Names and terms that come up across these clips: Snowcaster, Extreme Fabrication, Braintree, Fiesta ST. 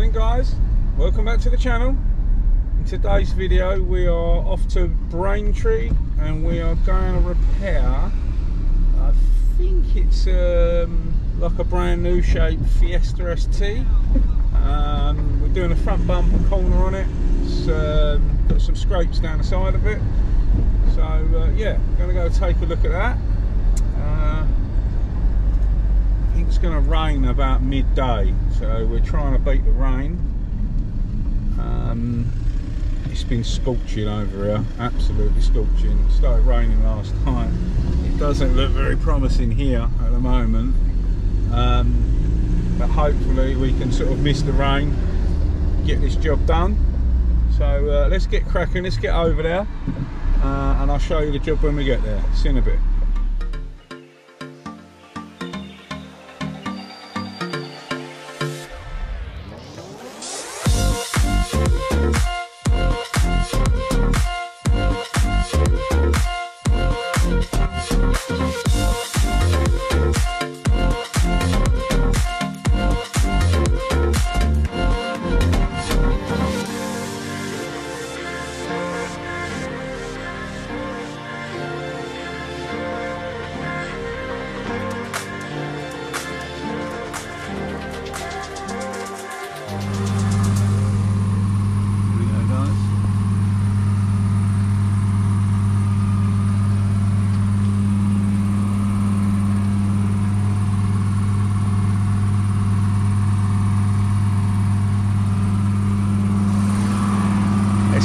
Morning guys, welcome back to the channel. In today's video we are off to Braintree and we are going to repair, I think it's like a brand new shape Fiesta ST. We're doing a front bumper corner on it. It's got some scrapes down the side of it, so yeah, I'm going to go take a look at that. It's going to rain about midday, so we're trying to beat the rain. It's been scorching over here, absolutely scorching. It started raining last night. It doesn't look very promising here at the moment, but hopefully we can sort of miss the rain, get this job done. So let's get cracking, let's get over there, and I'll show you the job when we get there. See you in a bit.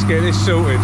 Get this sorted.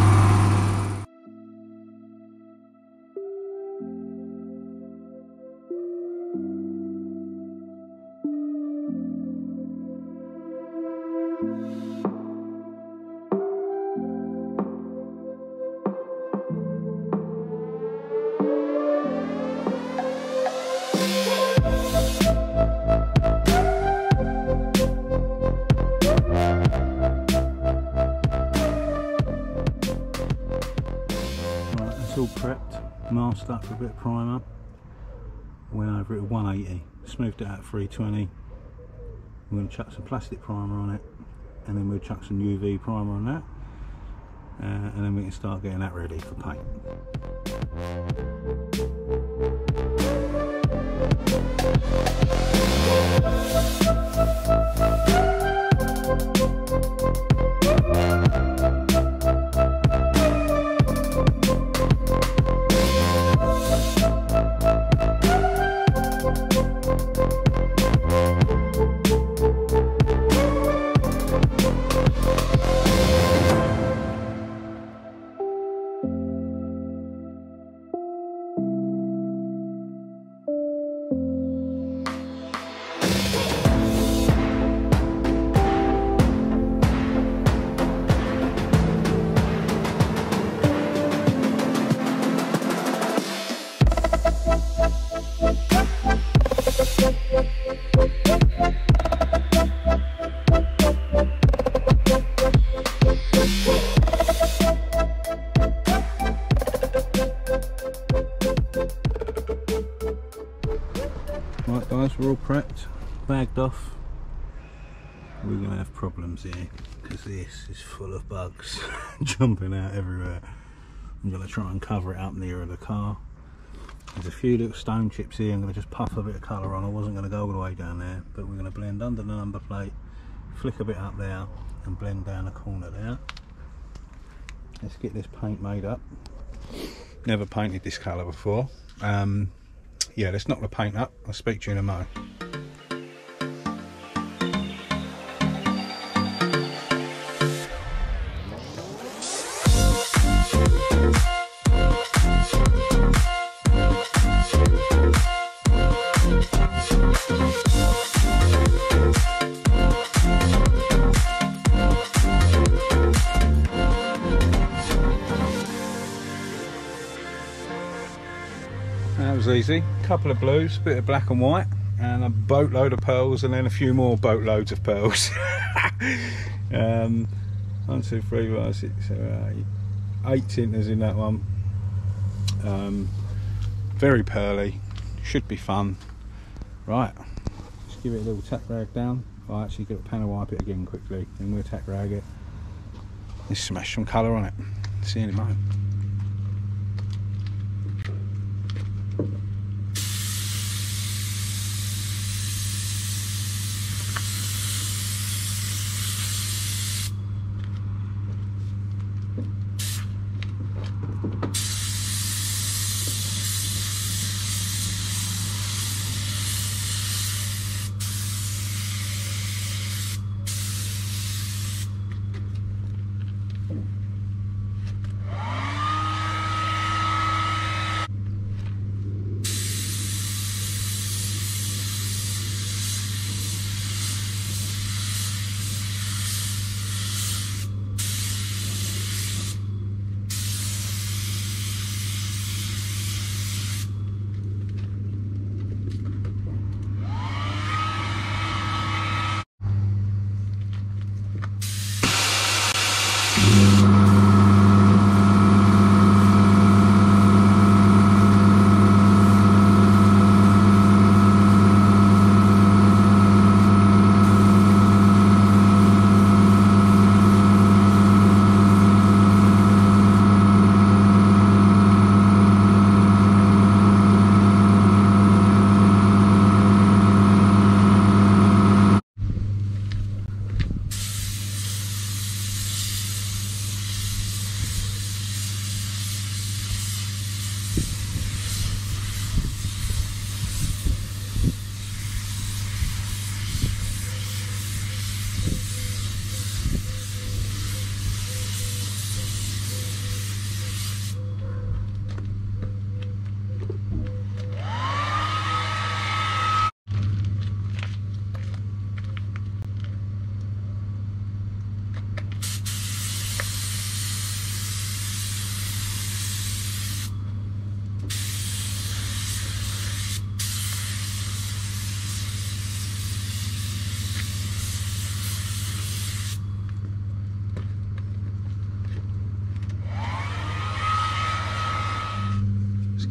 All prepped, masked up with a bit of primer, went over it at 180, smoothed it out at 320. We're going to chuck some plastic primer on it, and then we'll chuck some UV primer on that, and then we can start getting that ready for paint. Right guys, we're all prepped, bagged off. We're going to have problems here because this is full of bugs jumping out everywhere. I'm going to try and cover it up nearer the car. There's a few little stone chips here. I'm going to just puff a bit of colour on. I wasn't going to go all the way down there, but we're going to blend under the number plate, flick a bit up there and blend down the corner there. Let's get this paint made up. Never painted this colour before. Yeah, let's knock the paint up. I'll speak to you in a moment. That was easy. A couple of blues, a bit of black and white, and a boatload of pearls, and then a few more boatloads of pearls. 1, 2, 3, 4, 6, 7, 8 tinters in that one. Very pearly, should be fun. Right, just give it a little tap rag down. I'll actually get a panel wipe it again quickly, then we'll tack rag it and smash some colour on it. See you in a moment.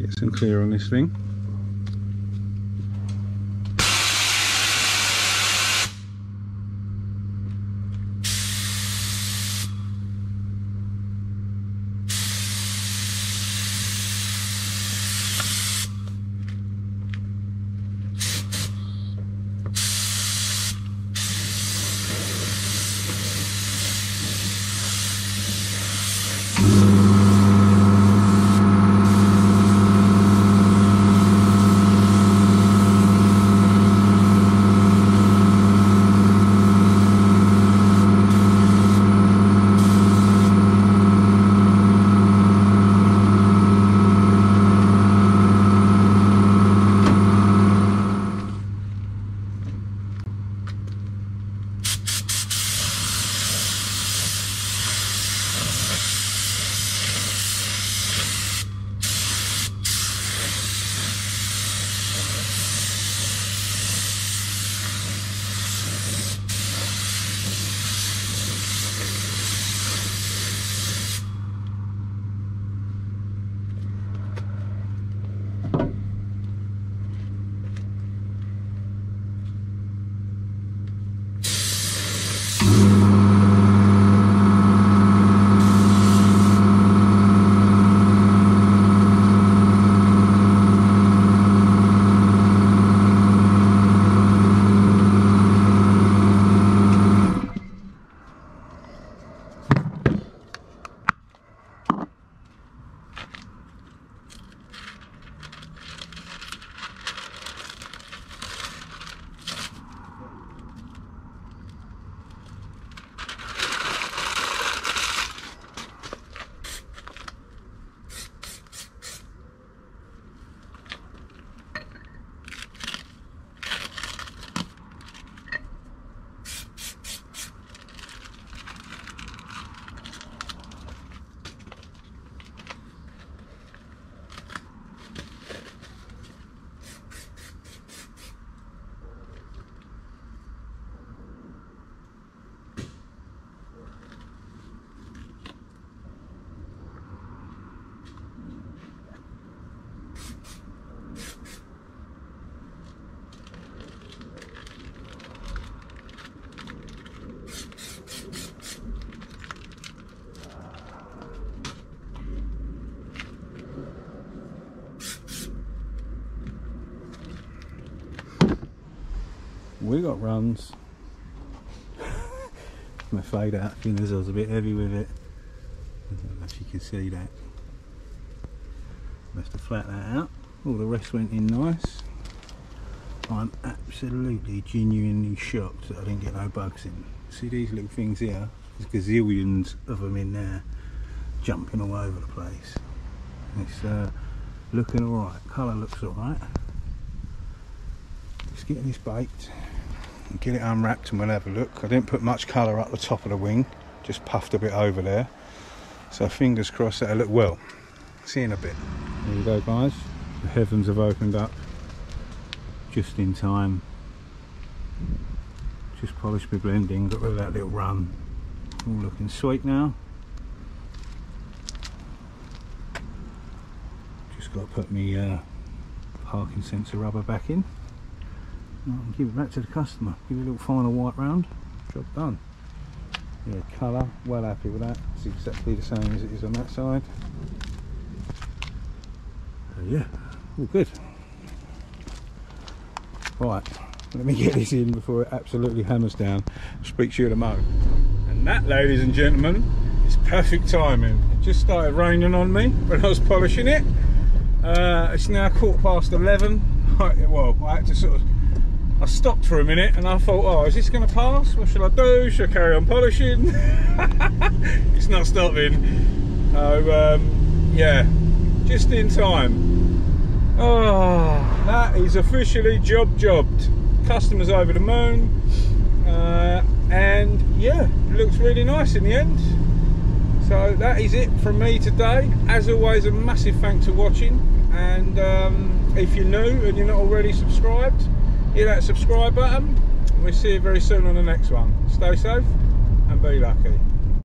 Get some clear on this thing. we got runs. My fade out fingers, I was a bit heavy with it. I don't know if you can see that. Must have flat that out. All the rest went in nice. I'm absolutely genuinely shocked that I didn't get no bugs in. See these little things here? There's gazillions of them in there, jumping all over the place. It's looking alright, colour looks alright. Just getting this baked and get it unwrapped and we'll have a look. I didn't put much colour up the top of the wing, just puffed a bit over there. So fingers crossed that'll look well. See you in a bit. There you go guys, the heavens have opened up. Just in time. Just polished my blending, got rid of that little run. All looking sweet now. Just got to put my parking sensor rubber back in. And give it back to the customer. Give it a little final white round. Job done. Yeah, colour, well happy with that. It's exactly the same as it is on that side. So yeah, all good. Right, let me get this in before it absolutely hammers down. I'll speak to you in a moment. And that, ladies and gentlemen, is perfect timing. It just started raining on me when I was polishing it. It's now 11:15. Well, I had to I stopped for a minute and I thought, oh, is this going to pass? What should I do? Should I carry on polishing? It's not stopping. So, yeah, just in time. Oh, that is officially jobbed. Customers over the moon, and yeah, it looks really nice in the end. So that is it from me today. As always, a massive thanks for watching, and if you're new and you're not already subscribed, hit that subscribe button. We'll see you very soon on the next one. Stay safe and be lucky.